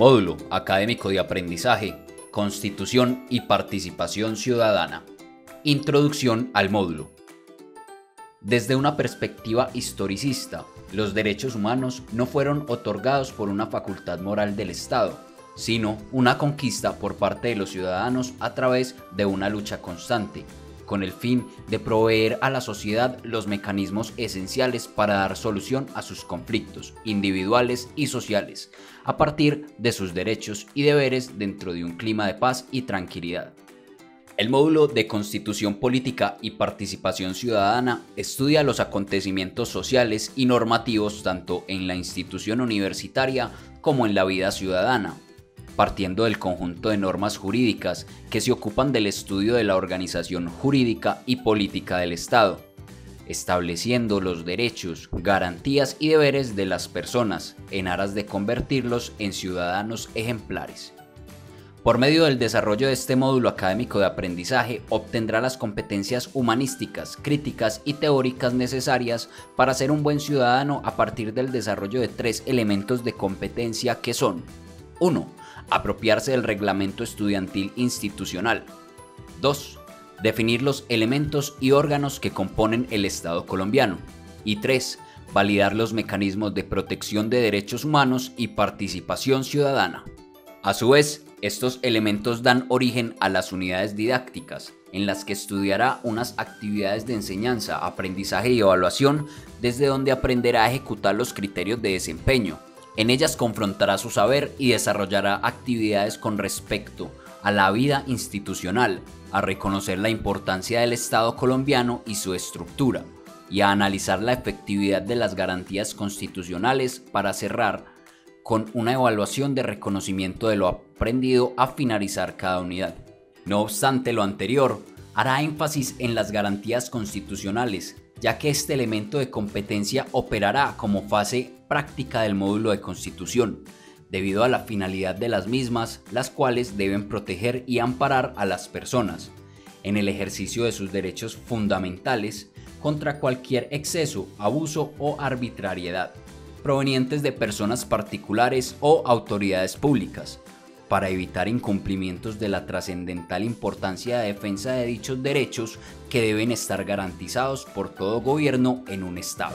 Módulo Académico de Aprendizaje, Constitución y Participación Ciudadana. Introducción al módulo. Desde una perspectiva historicista, los derechos humanos no fueron otorgados por una facultad moral del Estado, sino una conquista por parte de los ciudadanos a través de una lucha constante, con el fin de proveer a la sociedad los mecanismos esenciales para dar solución a sus conflictos individuales y sociales, a partir de sus derechos y deberes dentro de un clima de paz y tranquilidad. El módulo de Constitución Política y Participación Ciudadana estudia los acontecimientos sociales y normativos tanto en la institución universitaria como en la vida ciudadana, partiendo del conjunto de normas jurídicas que se ocupan del estudio de la organización jurídica y política del Estado, estableciendo los derechos, garantías y deberes de las personas en aras de convertirlos en ciudadanos ejemplares. Por medio del desarrollo de este módulo académico de aprendizaje obtendrá las competencias humanísticas, críticas y teóricas necesarias para ser un buen ciudadano a partir del desarrollo de tres elementos de competencia que son: 1. Apropiarse del reglamento estudiantil institucional. 2. Definir los elementos y órganos que componen el Estado colombiano. Y 3. Validar los mecanismos de protección de derechos humanos y participación ciudadana. A su vez, estos elementos dan origen a las unidades didácticas, en las que estudiará unas actividades de enseñanza, aprendizaje y evaluación, desde donde aprenderá a ejecutar los criterios de desempeño. En ellas confrontará su saber y desarrollará actividades con respecto a la vida institucional, a reconocer la importancia del Estado colombiano y su estructura, y a analizar la efectividad de las garantías constitucionales para cerrar con una evaluación de reconocimiento de lo aprendido a finalizar cada unidad. No obstante lo anterior, hará énfasis en las garantías constitucionales, ya que este elemento de competencia operará como fase práctica del módulo de Constitución, debido a la finalidad de las mismas, las cuales deben proteger y amparar a las personas en el ejercicio de sus derechos fundamentales contra cualquier exceso, abuso o arbitrariedad provenientes de personas particulares o autoridades públicas, para evitar incumplimientos de la trascendental importancia de defensa de dichos derechos que deben estar garantizados por todo gobierno en un Estado.